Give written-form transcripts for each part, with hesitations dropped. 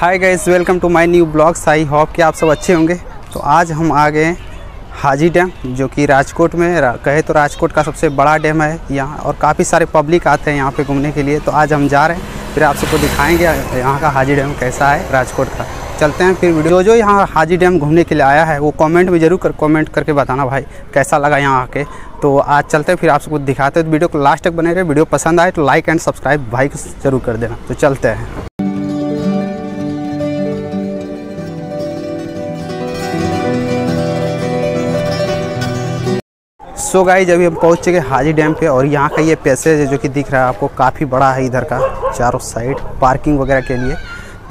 Hi guys, welcome to my new blogs. I hope कि आप सब अच्छे होंगे। तो आज हम आ गए हाजी डैम, जो कि राजकोट में कहे तो राजकोट का सबसे बड़ा डैम है यहाँ, और काफ़ी सारे पब्लिक आते हैं यहाँ पे घूमने के लिए। तो आज हम जा रहे हैं, फिर आप सबको दिखाएंगे यहाँ का हाजी डैम कैसा है राजकोट का। चलते हैं फिर वीडियो। जो यहाँ हाजी डैम घूमने के लिए आया है वो कमेंट में ज़रूर कमेंट करके बताना भाई कैसा लगा यहाँ आके। तो आज चलते हैं, फिर आप सबको दिखाते हैं। तो वीडियो को लास्ट तक बने रहे। वीडियो पसंद आए तो लाइक एंड सब्सक्राइब भाई को जरूर कर देना। तो चलते हैं। सो गाइस, अभी हम पहुँच चुके हाजी डैम पे, और यहाँ का ये पैसेज है जो कि दिख रहा है आपको, काफ़ी बड़ा है। इधर का चारों साइड पार्किंग वगैरह के लिए।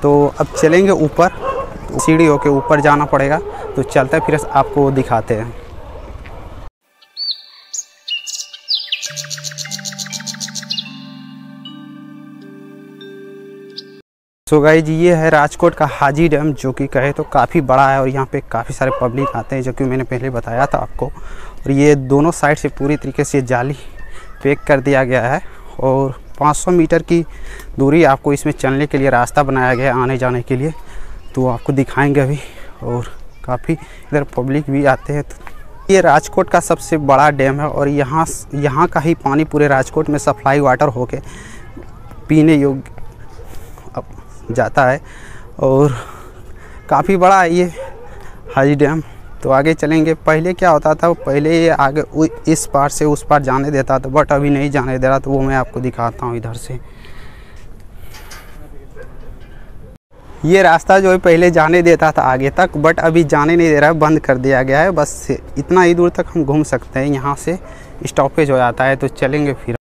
तो अब चलेंगे ऊपर, सीढ़ी होके ऊपर जाना पड़ेगा। तो चलते हैं, फिर आपको दिखाते हैं। सो गाइस, ये है राजकोट का हाजी डैम, जो कि कहे तो काफ़ी बड़ा है, और यहाँ पे काफ़ी सारे पब्लिक आते हैं, जो कि मैंने पहले बताया था आपको। और ये दोनों साइड से पूरी तरीके से जाली पैक कर दिया गया है, और 500 मीटर की दूरी आपको इसमें चलने के लिए रास्ता बनाया गया है आने जाने के लिए। तो आपको दिखाएंगे अभी। और काफ़ी इधर पब्लिक भी आते हैं। तो ये राजकोट का सबसे बड़ा डैम है, और यहाँ का ही पानी पूरे राजकोट में सप्लाई वाटर होके पीने योग्य जाता है, और काफ़ी बड़ा है ये हाजी डैम। तो आगे चलेंगे। पहले क्या होता था, पहले ये आगे इस पार से उस पार जाने देता था, बट अभी नहीं जाने दे रहा। तो वो मैं आपको दिखाता हूँ इधर से। ये रास्ता जो है पहले जाने देता था आगे तक, बट अभी जाने नहीं दे रहा है, बंद कर दिया गया है। बस इतना ही दूर तक हम घूम सकते हैं, यहाँ से स्टॉपेज हो जाता है। तो चलेंगे फिर।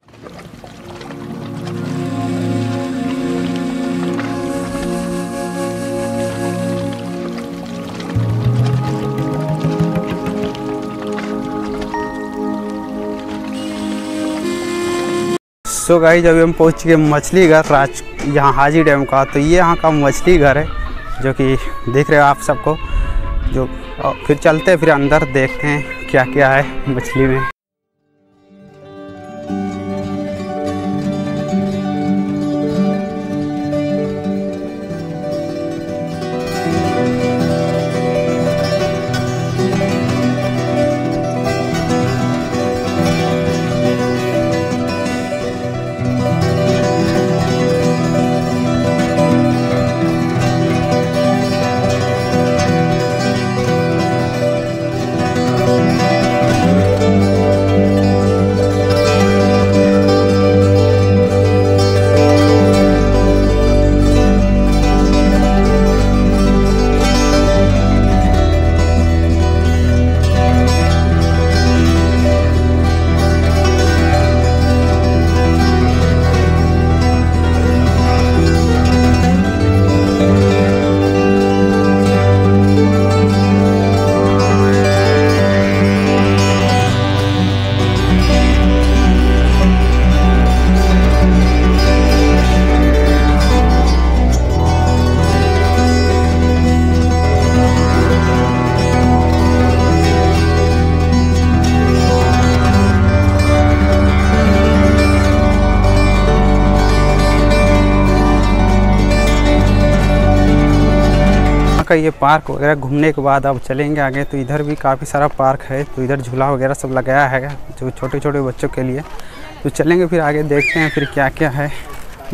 सो गाइस, जब हम पहुँच गए मछली घर राज यहाँ हाजी डैम का। तो ये यहाँ का मछली घर है, जो कि देख रहे हो आप सबको। जो फिर चलते हैं, फिर अंदर देखते हैं क्या क्या है मछली में। का ये पार्क वगैरह घूमने के बाद अब चलेंगे आगे। तो इधर भी काफ़ी सारा पार्क है। तो इधर झूला वगैरह सब लगाया है, जो छोटे छोटे बच्चों के लिए। तो चलेंगे फिर आगे, देखते हैं फिर क्या क्या है।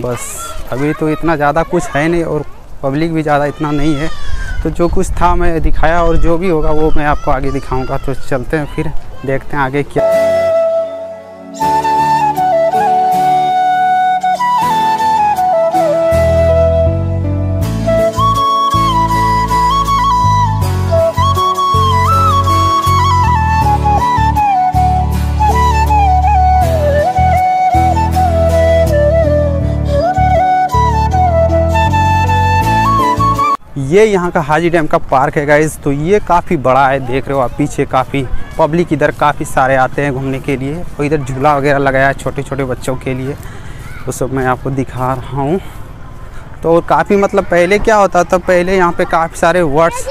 बस अभी तो इतना ज़्यादा कुछ है नहीं, और पब्लिक भी ज़्यादा इतना नहीं है। तो जो कुछ था मैं दिखाया, और जो भी होगा वो मैं आपको आगे दिखाऊँगा। तो चलते हैं फिर, देखते हैं आगे क्या। ये यहाँ का हाजी डैम का पार्क है गाइज। तो ये काफ़ी बड़ा है, देख रहे हो आप। पीछे काफ़ी पब्लिक इधर काफ़ी सारे आते हैं घूमने के लिए, और इधर झूला वगैरह लगाया है छोटे छोटे बच्चों के लिए। वो सब मैं आपको दिखा रहा हूँ। तो काफ़ी मतलब पहले क्या होता था, पहले यहाँ पे काफ़ी सारे वर्ड्स,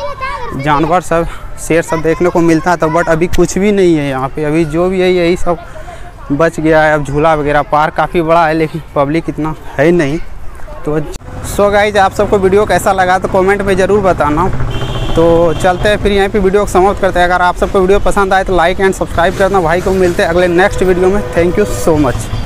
जानवर सब, शेर सब देखने को मिलता था, बट अभी कुछ भी नहीं है यहाँ पर। अभी जो भी है यही सब बच गया है। अब झूला वगैरह, पार्क काफ़ी बड़ा है लेकिन पब्लिक इतना है नहीं। तो सो गाइज आप सबको वीडियो कैसा लगा तो कमेंट में ज़रूर बताना। तो चलते हैं फिर यहीं पे वीडियो को समाप्त करते हैं। अगर आप सबको वीडियो पसंद आए तो लाइक एंड सब्सक्राइब करना। भाई को मिलते हैं अगले नेक्स्ट वीडियो में। Thank you so much.